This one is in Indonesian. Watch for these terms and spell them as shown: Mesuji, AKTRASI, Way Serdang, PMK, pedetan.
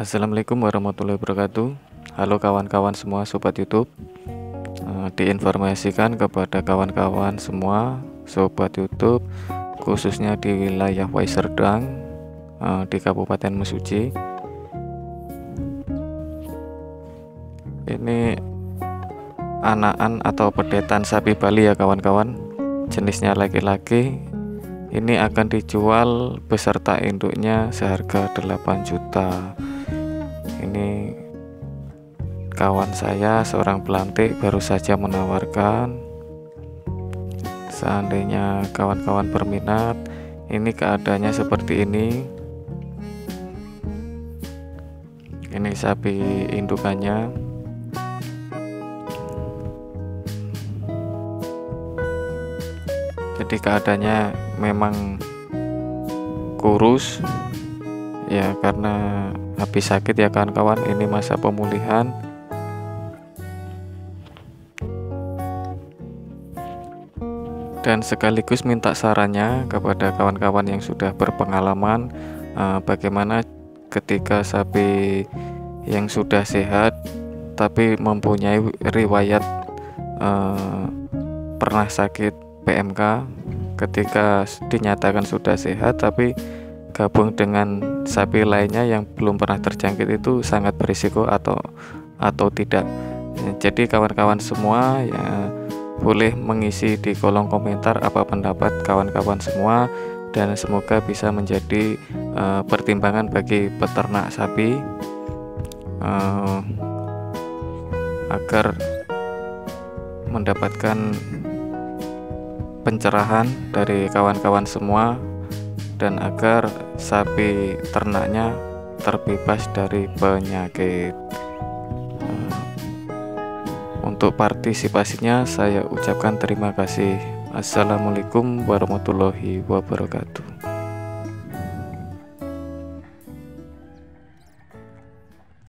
Assalamualaikum warahmatullahi wabarakatuh. Halo kawan-kawan semua sobat YouTube. Diinformasikan kepada kawan-kawan semua sobat YouTube, khususnya di wilayah Way Serdang di Kabupaten Mesuji. Ini anakan atau pedetan sapi Bali ya kawan-kawan. Jenisnya laki-laki. Ini akan dijual beserta induknya seharga 8 juta. Ini kawan saya seorang pelantik baru saja menawarkan. Seandainya kawan-kawan berminat, ini keadaannya seperti ini. Ini sapi indukannya. Jadi keadaannya memang kurus ya, karena habis sakit ya kawan-kawan. Ini masa pemulihan. Dan sekaligus minta sarannya kepada kawan-kawan yang sudah berpengalaman, bagaimana ketika sapi yang sudah sehat tapi mempunyai riwayat pernah sakit PMK, ketika dinyatakan sudah sehat tapi gabung dengan sapi lainnya yang belum pernah terjangkit, itu sangat berisiko atau tidak. Jadi kawan-kawan semua ya, boleh mengisi di kolom komentar apa pendapat kawan-kawan semua, dan semoga bisa menjadi pertimbangan bagi peternak sapi agar mendapatkan pencerahan dari kawan-kawan semua, dan agar sapi ternaknya terbebas dari penyakit. Untuk partisipasinya saya ucapkan terima kasih. Assalamualaikum warahmatullahi wabarakatuh.